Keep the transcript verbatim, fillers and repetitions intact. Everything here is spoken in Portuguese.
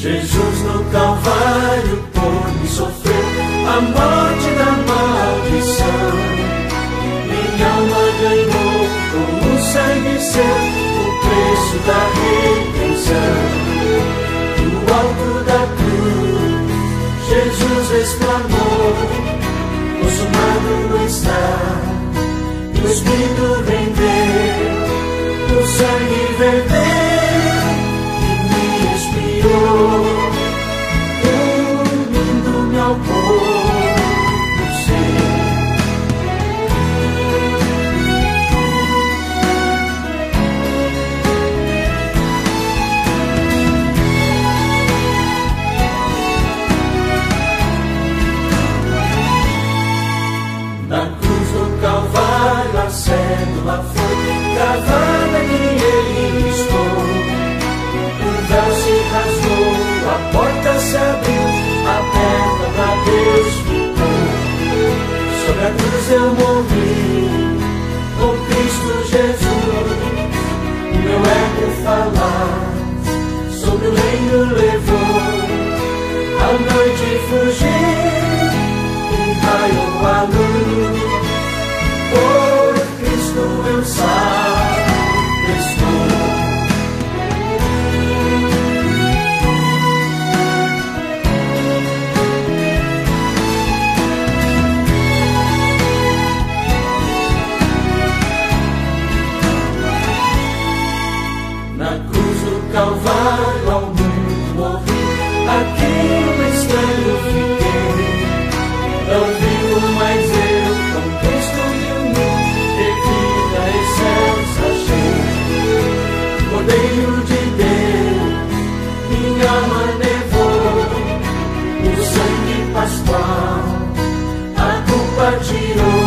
Jesus no Calvário por mim sofreu a morte da maldição. Minha alma ganhou com o sangue seu o preço da redenção. Do alto da cruz Jesus exclamou: o consumado não está. E o Espírito vendeu, o sangue verteu e me inspirou, unindo-me ao povo seu. Na cruz do Calvário a cédula foi gravada que ele riscou. O véu se rasgou, a porta se abriu, aberta pra Deus ficou. Sobre a cruz eu morri com Cristo Jesus. O meu ego falar sobre o reino levou. A noite fugiu e raiou a luz. Por Cristo eu salvo estou. Na cruz do Calvário ao mundo morri, aqui no estranho fiquei. Não vivo mais eu, com Cristo me uniu, de vida e céus achei. Cordeiro de Deus, minha alma levou, o sangue pascual a culpa tirou.